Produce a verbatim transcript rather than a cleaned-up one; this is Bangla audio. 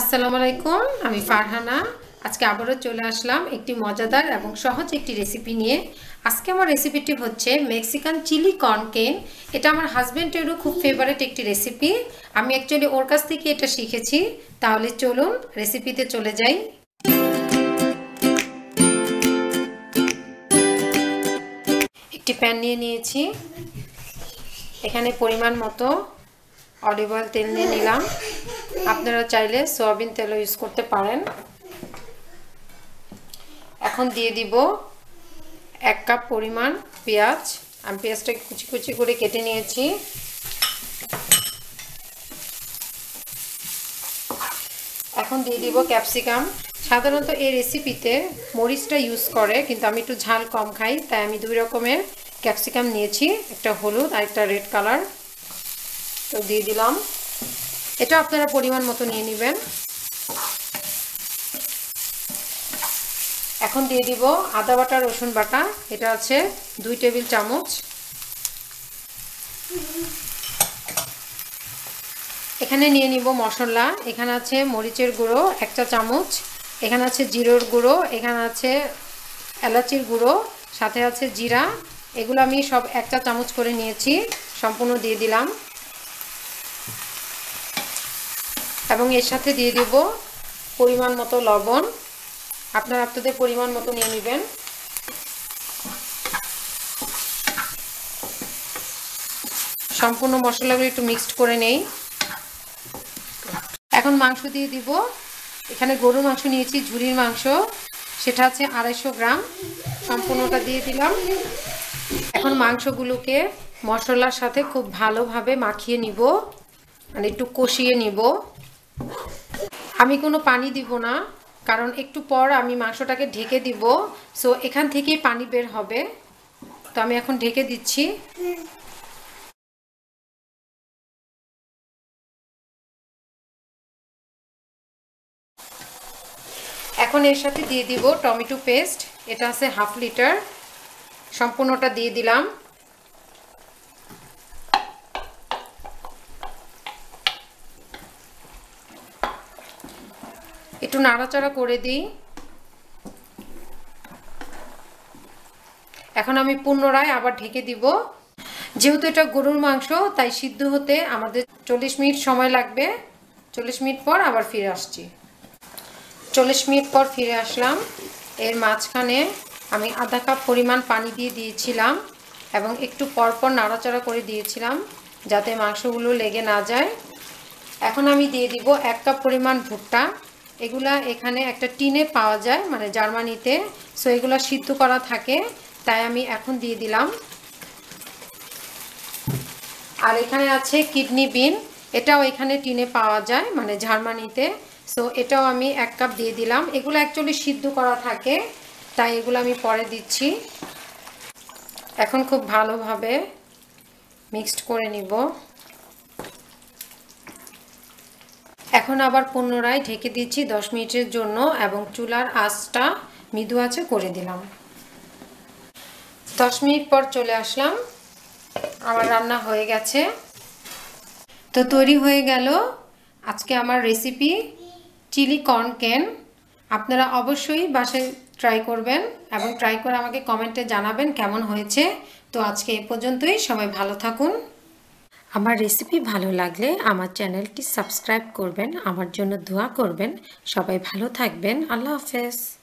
আসসালামুআলাইকুম আমি ফারহানা আজকে আবারও চলে আসলাম একটি মজাদার এবং সহজ একটি রেসিপি নিয়ে। আজকে আমার রেসিপিটি হচ্ছে মেক্সিকান চিলি কর্ন কেন। এটা আমার হাজব্যান্ডেরও খুব ফেভারিট একটি রেসিপি। আমি অ্যাকচুয়ালি ওর কাছ থেকে এটা শিখেছি। তাহলে চলুন রেসিপিতে চলে যাই। একটি প্যান নিয়ে নিয়েছি, এখানে পরিমাণ মতো অলিভ অয়েল তেল নিয়ে নিলাম। আপনারা চাইলে সয়াবিন তেলও ইউজ করতে পারেন। এখন দিয়ে দিব এক কাপ পরিমাণ পেঁয়াজ। আমি পেঁয়াজটাকে কুচি কুচি করে কেটে নিয়েছি। এখন দিয়ে দিব ক্যাপসিকাম। সাধারণত এই রেসিপিতে মরিচটা ইউজ করে, কিন্তু আমি একটু ঝাল কম খাই, তাই আমি দুই রকমের ক্যাপসিকাম নিয়েছি, একটা হলুদ আর একটা রেড কালার। তো দিয়ে দিলাম, এটা আপনারা পরিমাণ মতো নিয়ে নেবেন। এখন দিয়ে দিব আদা বাটা, রসুন বাটা, এটা আছে দুই টেবিল চামচ। এখানে নিয়ে নিব মশলা। এখানে আছে মরিচের গুঁড়ো একটা চামচ, এখানে আছে জিরোর গুঁড়ো, এখানে আছে এলাচির গুঁড়ো, সাথে আছে জিরা। এগুলো আমি সব একটা চামচ করে নিয়েছি, সম্পূর্ণ দিয়ে দিলাম। এবং এর সাথে দিয়ে দিব পরিমাণ মতো লবণ। আপনারা আপনাদের পরিমাণ মতো নিয়ে নেবেন। সম্পূর্ণ মশলাগুলো একটু মিক্সড করে নেই। এখন মাংস দিয়ে দিব। এখানে গরুর মাংস নিয়েছি, ঝুরির মাংস, সেটা আছে আড়াইশো গ্রাম, সম্পূর্ণটা দিয়ে দিলাম। এখন মাংসগুলোকে মশলার সাথে খুব ভালোভাবে মাখিয়ে নিব, মানে একটু কষিয়ে নিব। আমি কোনো পানি দিব না, কারণ একটু পর আমি মাংসটাকে ঢেকে দিব, সো এখান থেকেই পানি বের হবে। তো আমি এখন ঢেকে দিচ্ছি। এখন এর সাথে দিয়ে দিব টমেটো পেস্ট, এটা আছে হাফ লিটার, সম্পূর্ণটা দিয়ে দিলাম। একটু নাড়াচাড়া করে দিই। এখন আমি পুনরায় আবার ঢেকে দিব। যেহেতু এটা গরুর মাংস, তাই সিদ্ধ হতে আমাদের চল্লিশ মিনিট সময় লাগবে। চল্লিশ মিনিট পর আবার ফিরে আসছি। চল্লিশ মিনিট পর ফিরে আসলাম। এর মাঝখানে আমি আধা কাপ পরিমাণ পানি দিয়ে দিয়েছিলাম এবং একটু পরপর নাড়াচাড়া করে দিয়েছিলাম যাতে মাংসগুলো লেগে না যায়। এখন আমি দিয়ে দিব এক কাপ পরিমাণ ভুট্টা। এগুলা এখানে একটা টিনে পাওয়া যায়, মানে জার্মানিতে, সো এগুলা সিদ্ধ করা থাকে, তাই আমি এখন দিয়ে দিলাম। আর এখানে আছে কিডনি বিন, এটাও এখানে টিনে পাওয়া যায়, মানে জার্মানিতে, সো এটাও আমি এক কাপ দিয়ে দিলাম। এগুলো অ্যাকচুয়ালি সিদ্ধ করা থাকে, তাই এগুলো আমি পরে দিচ্ছি। এখন খুব ভালোভাবে মিক্সড করে নিব। এখন আবার পুনরায় ঢেকে দিচ্ছি দশ মিনিটের জন্য এবং চুলার আঁচটা মৃদু আঁচে করে দিলাম। দশ মিনিট পর চলে আসলাম, আমার রান্না হয়ে গেছে। তো তৈরি হয়ে গেল আজকে আমার রেসিপি চিলি কর্ন কেন। আপনারা অবশ্যই বাসায় ট্রাই করবেন এবং ট্রাই করে আমাকে কমেন্টে জানাবেন কেমন হয়েছে। তো আজকে এ পর্যন্তই, সবাই ভালো থাকুন। আমার রেসিপি ভালো লাগলে আমার চ্যানেলটি সাবস্ক্রাইব করবেন, আমার জন্য দোয়া করবেন। সবাই ভালো থাকবেন। আল্লাহ হাফেজ।